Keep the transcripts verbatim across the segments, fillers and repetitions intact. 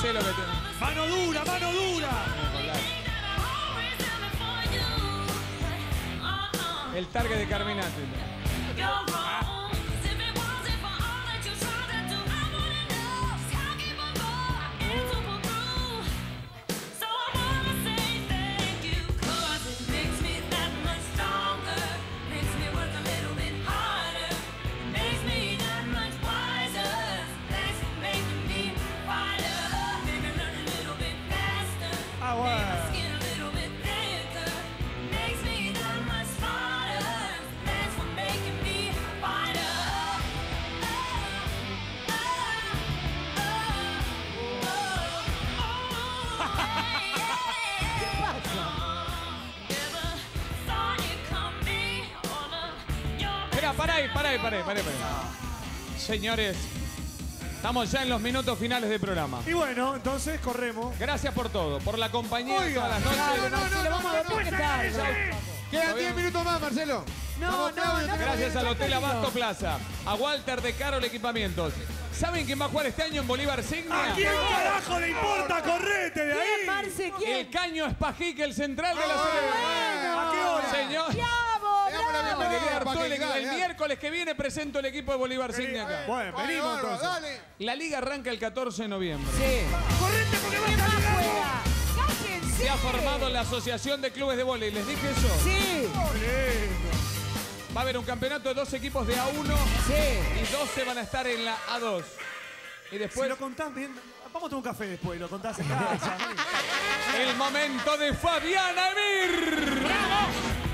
sé lo que te... ¡Mano dura, mano dura! El target de Carmine. Ah. Pará ahí, pará ahí, pará ahí, pará ahí. Señores, estamos ya en los minutos finales del programa. Y bueno, entonces corremos. Gracias por todo, por la compañía. Oiga, todas las noches. No, no, no, no, vamos a después que tal. Quedan diez minutos más, Marcelo. No, no, no. Gracias al Hotel Abasto Plaza, a Walter de Caro el Equipamientos. ¿Saben quién va a jugar este año en Bolívar Signia? ¿A quién carajo le importa? ¡Correte de ahí! ¿Quién, Marce? ¿Quién? El caño es Pajique, el central de la ciudad. ¿A qué hora? Señor. El, el miércoles que viene presento el equipo de Bolívar Signia acá. Bueno, venimos entonces. La liga arranca el catorce de noviembre. Sí. ¡Correte porque va a estar fuera! ¡Cállense! Se ha formado la Asociación de Clubes de Voley. ¿Les dije eso? Sí. Va a haber un campeonato de dos equipos de A uno. Sí. Y dos se van a estar en la A dos. Y después... Si lo contás bien... Vamos a tomar un café después y lo contás en casa. El momento de Fabiana Emir. ¡Bravo!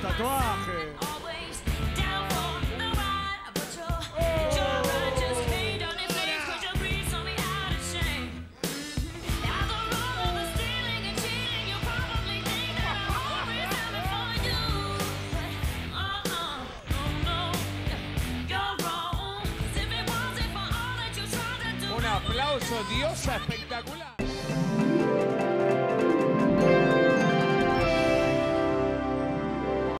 Tatuaje. Un aplauso, diosa espectacular.